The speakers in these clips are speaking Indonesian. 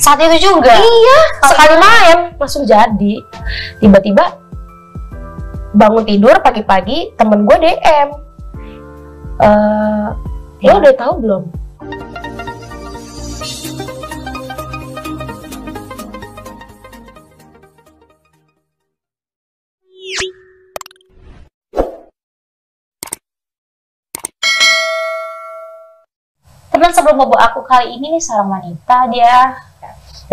saat itu juga. Iya, sekali main langsung jadi. Tiba-tiba bangun tidur pagi-pagi temen gue DM, lo udah tahu belum? Teman sebelum bobo aku kali ini nih seorang wanita dia.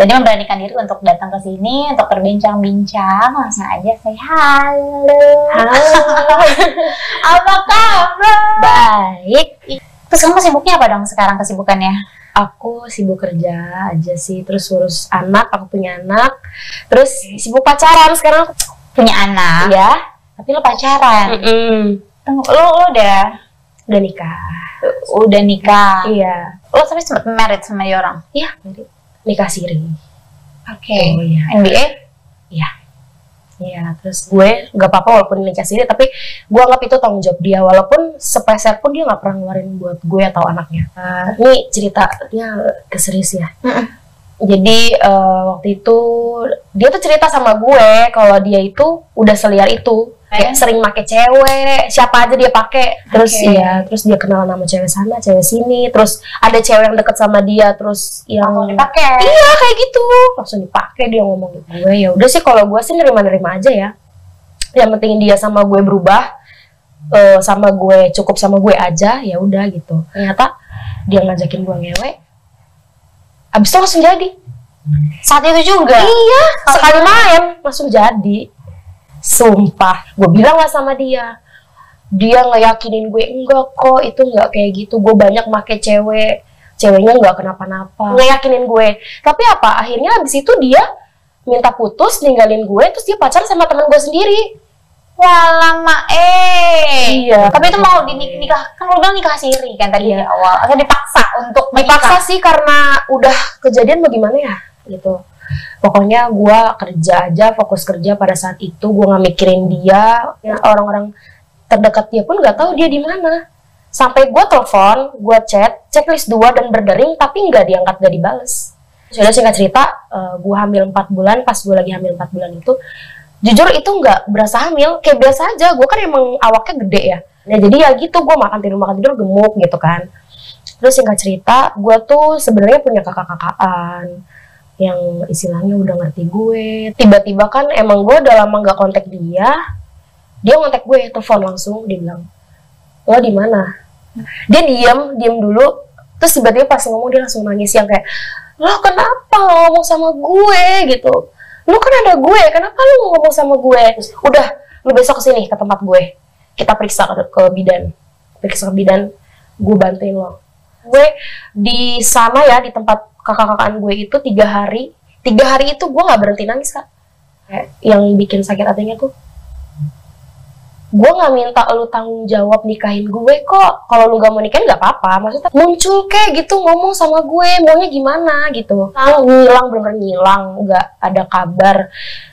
Jadi memberanikan diri untuk datang ke sini untuk berbincang-bincang. Langsung aja say halo. Halo. Apa kabar? Baik. Terus kamu sibuknya apa dong sekarang kesibukannya? Aku sibuk kerja aja sih. Terus urus anak, aku punya anak. Terus sibuk pacaran sekarang. Aku punya anak? Iya. Tapi lo pacaran? Lo udah nikah? Udah nikah? Iya. Lo sampai sempat married sama dia orang? Iya. Nikah siri. Oke. Oh, iya. MBA? Iya. Iya. Terus gue gak apa-apa walaupun nikah siri, tapi gue anggap itu tanggung jawab dia. Walaupun sepeser pun dia gak pernah ngeluarin buat gue atau anaknya. Ini ceritanya keseris ya. Jadi waktu itu dia tuh cerita sama gue kalau dia itu udah seliar itu. Kayak sering make cewek, siapa aja dia pakai. Terus ya, terus dia kenal nama cewek sana, cewek sini. Terus ada cewek yang deket sama dia, terus yang dipakai. Iya, kayak gitu. Langsung dipakai dia ngomong gitu. Gue ya udah sih, kalau gue sih nerima-nerima aja ya. Yang penting dia sama gue berubah, sama gue cukup sama gue aja, ya udah gitu. Ternyata dia ngajakin gue ngewe. Abis itu langsung jadi. Saat itu juga. Iya. Sekali main langsung jadi. Sumpah, gue bilang gak sama dia. Dia ngeyakinin gue, enggak kok, itu gak kayak gitu. Gue banyak make cewek, ceweknya gak kenapa-napa. Ngeyakinin gue, tapi apa? Akhirnya abis itu dia minta putus, ninggalin gue, terus dia pacaran sama temen gue sendiri. Walama iya. Tapi itu mau dinikah, kan lo bilang nikah siri kan tadi di awal. Atau dipaksa untuk menikah? Dipaksa sih karena udah kejadian bagaimana ya gitu. Pokoknya gue kerja aja, fokus kerja pada saat itu. Gue gak mikirin dia. Orang-orang terdekat dia pun gak tahu dia di mana. Sampai gue telepon, gue chat, checklist 2 dan berdering, tapi gak diangkat, gak dibales. Sudah singkat cerita, gue hamil 4 bulan. Pas gue lagi hamil 4 bulan itu, jujur itu gak berasa hamil, kayak biasa aja. Gue kan emang awaknya gede ya. Nah, jadi ya gitu, gue makan tidur gemuk gitu kan. Terus singkat cerita, gue tuh sebenarnya punya kakak-kakaan yang istilahnya udah ngerti gue. Tiba-tiba kan emang gue udah lama gak kontak dia. Dia kontak gue, telepon langsung, dia bilang, lo di mana? Dia diam dulu, terus tiba-tiba pas ngomong dia langsung nangis yang kayak, lo kenapa lo ngomong sama gue gitu? Lo kan ada gue, kenapa lo ngomong sama gue? Udah, lo besok kesini ke tempat gue, kita periksa ke bidan, gue bantuin lo. Gue di sana ya, di tempat kakak-kakaan gue itu 3 hari itu gue gak berhenti nangis, Kak. Yang bikin sakit hatinya tuh, gue gak minta lu tanggung jawab nikahin gue kok. Kalau lu gak mau nikahin gak apa-apa. Maksudnya muncul kayak gitu, ngomong sama gue maunya gimana gitu. Ngilang, bener-bener ngilang, gak ada kabar.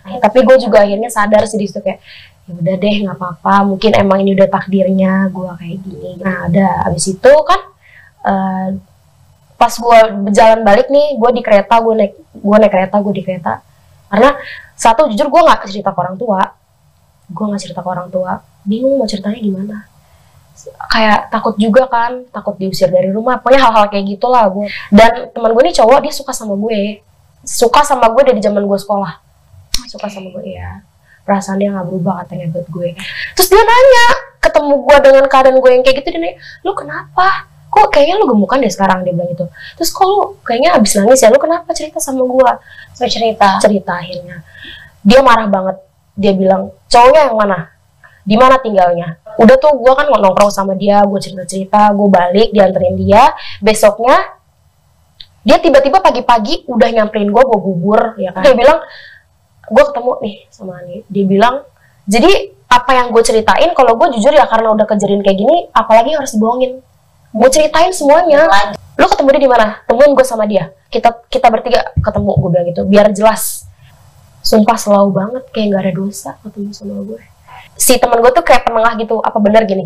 Tapi gue juga akhirnya sadar sih disitu kayak, yaudah deh gak apa-apa, mungkin emang ini udah takdirnya gue kayak gini. Nah udah, abis itu kan pas gue berjalan balik nih, gue di kereta, gue naik kereta. Karena satu, jujur gue gak cerita ke orang tua. Bingung mau ceritanya gimana. Kayak takut juga kan, takut diusir dari rumah. Pokoknya hal-hal kayak gitulah gue. Dan teman gue nih cowok, dia suka sama gue. Suka sama gue dari zaman gue sekolah. Suka sama gue, ya. Perasaan dia gak berubah katanya buat gue. Terus dia nanya, ketemu gue dengan keadaan gue yang kayak gitu, dia nanya, lu kenapa? Kok kayaknya lu gemukan deh sekarang, dia bilang gitu. Terus kok lu kayaknya abis nangis ya, lu kenapa, cerita sama gua? Saya cerita akhirnya. Dia marah banget, dia bilang, cowoknya yang mana? Di mana tinggalnya? Udah tuh gua kan nongkrong sama dia, gua cerita-cerita, gua balik, dianterin dia. Besoknya, dia tiba-tiba pagi-pagi udah nyamperin gua bubur, ya kan? Dia bilang, gua ketemu nih sama Ani. Dia bilang, jadi apa yang gue ceritain, kalau gue jujur ya karena udah kejadian kayak gini, apalagi harus dibohongin. Gue ceritain semuanya. Lu ketemu dia di mana? Temuin gue sama dia. Kita bertiga ketemu, gue bilang gitu. Biar jelas. Sumpah slow banget, kayak nggak ada dosa ketemu sama gue. Si teman gue tuh kayak penengah gitu. Apa benar gini?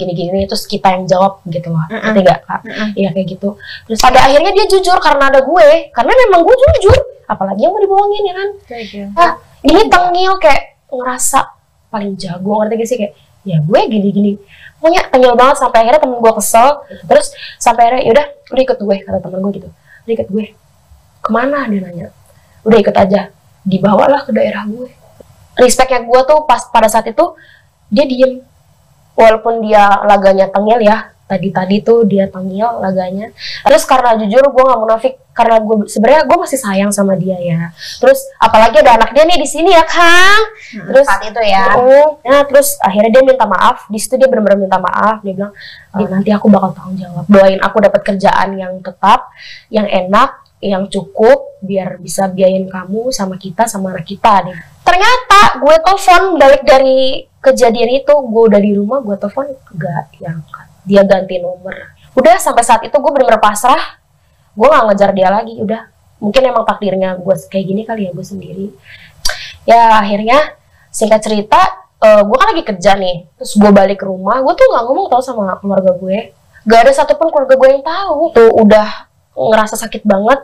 Terus kita yang jawab gitu lah. Ketiga, Kak. Iya kayak gitu. Terus pada akhirnya dia jujur karena ada gue. Karena memang gue jujur. apalagi yang mau dibohongin ya kan. Nah, ini tengil kayak ngerasa paling jago, ngerti gak sih, kayak ya gue gini-gini, pokoknya tengil banget. Sampai akhirnya temen gue kesel, terus sampai akhirnya yaudah lu ikut gue, kata temen gue gitu. Lu ikut gue kemana, dia nanya. Udah ikut aja, dibawalah ke daerah gue. Respectnya gue tuh pas pada saat itu dia diem, walaupun dia laganya tengil ya, tadi tuh dia tengil laganya. Terus karena jujur gue nggak munafik, karena gue sebenarnya gue masih sayang sama dia ya. Terus apalagi ada anak dia nih di sini ya Kang. Terus saat itu ya. Nah terus akhirnya dia minta maaf. Di situ dia benar-benar minta maaf. Dia bilang, nanti aku bakal tanggung jawab. Doain aku dapat kerjaan yang tetap, yang enak, yang cukup, biar bisa biayain kamu sama kita, sama anak kita nih. Ternyata gue telepon balik dari kejadian itu, gue udah di rumah, gue telepon gak diangkat, dia ganti nomor. Udah sampai saat itu gue bener-bener pasrah, gue gak ngejar dia lagi. Udah, mungkin emang takdirnya gue kayak gini kali ya, gue sendiri. Ya akhirnya singkat cerita, gue kan lagi kerja nih, terus gue balik ke rumah, gue tuh gak ngomong tau sama keluarga gue, gak ada satupun keluarga gue yang tahu. Tuh udah ngerasa sakit banget,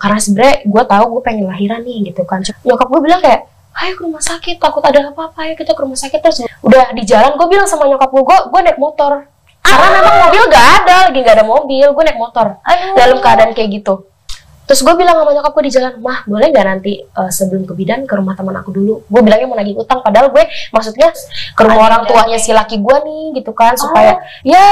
karena sebenernya gue tahu gue pengen lahiran nih gitu kan. Nyokap gue bilang kayak, ayo ke rumah sakit, takut ada apa-apa, ayo kita ke rumah sakit. Terus udah di jalan gue bilang sama nyokap gue naik motor, karena memang mobil gak ada, lagi gak ada mobil, gue naik motor dalam keadaan kayak gitu. Terus gue bilang sama nyokap gue di jalan, mah boleh gak nanti sebelum ke bidan ke rumah teman aku dulu, gue bilangnya mau nagih utang, padahal gue maksudnya ke rumah orang tuanya si laki gue nih gitu kan, supaya ya.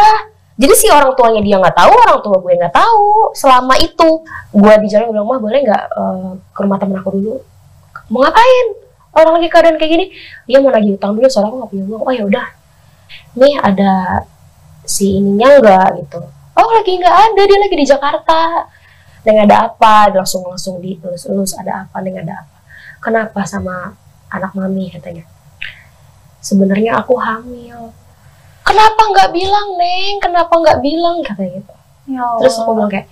Jadi si orang tuanya dia nggak tahu, orang tua gue nggak tahu. Selama itu gue di jalan bilang, mah boleh nggak ke rumah temen aku dulu? Mau ngapain? Orang lagi keadaan kayak gini, dia mau nagih utang dulu, soalnya aku nggak punya uang. Oh ya udah, nih ada si ininya nggak gitu? Oh lagi nggak ada, dia lagi di Jakarta. Neng ada apa? Dia langsung dielus-elus, ada apa? Neng ada apa? Kenapa sama anak mami? Katanya. Sebenarnya aku hamil. Kenapa nggak bilang Neng? Kenapa nggak bilang? Katanya gitu. Ya Allah. Terus aku bilang kayak,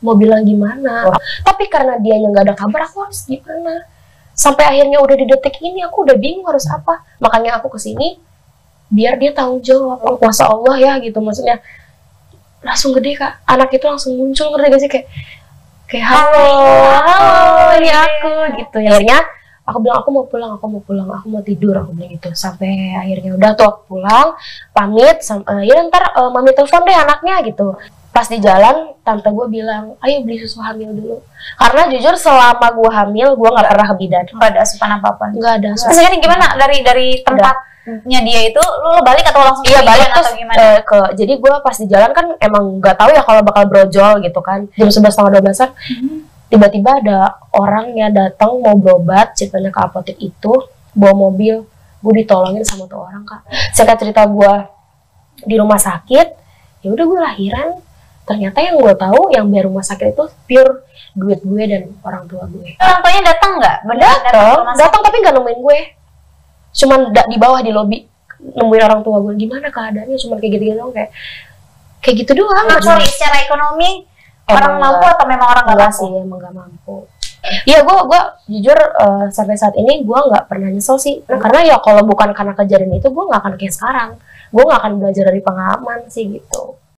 mau bilang gimana? Oh. Tapi karena dia yang nggak ada kabar, aku harus gimana? Sampai akhirnya udah di detik ini aku udah bingung harus apa. Makanya aku kesini biar dia tanggung jawab. Oh, kuasa Allah ya gitu, maksudnya langsung gede Kak. Anak itu langsung muncul, ngerti gak sih, kayak halo, ini aku gitu. Akhirnya aku bilang, aku mau tidur, aku bilang gitu. Sampai akhirnya udah tuh aku pulang, pamit, ya ntar mami telepon deh anaknya gitu. Pas di jalan, tante gue bilang, ayo beli susu hamil dulu. Karena jujur selama gue hamil, gue gak pernah ke bidan. Gak ada asupan apa-apa? Gak ada asupan. Terus gimana dari tempatnya dia itu, lu balik atau langsung ke bidan atau gimana? Iya balik terus, jadi gue pas di jalan kan emang gak tahu ya kalau bakal brojol gitu kan. Jam 11:30-12-an. Tiba-tiba ada orangnya datang mau berobat, ceritanya ke apotek itu, bawa mobil. Gue ditolongin sama tuh orang Kak. Singkat cerita gue di rumah sakit, ya udah gue lahiran. Ternyata yang gue tahu yang biar rumah sakit itu pure duit gue dan orang tua gue. Orang tuanya datang nggak? Datang tapi nggak nemuin gue. Cuman di bawah di lobi nemuin orang tua gue. Gimana keadaannya? Cuman kayak gitu-gitu doang, kayak gitu doang. Sorry, secara ekonomi. Orang mampu atau memang orang gak mampu? Sih, emang gak mampu. Iya, gue jujur sampai saat ini gue gak pernah nyesel sih. Karena ya kalau bukan karena kejadian itu, gue gak akan kayak sekarang. Gue gak akan belajar dari pengalaman sih gitu.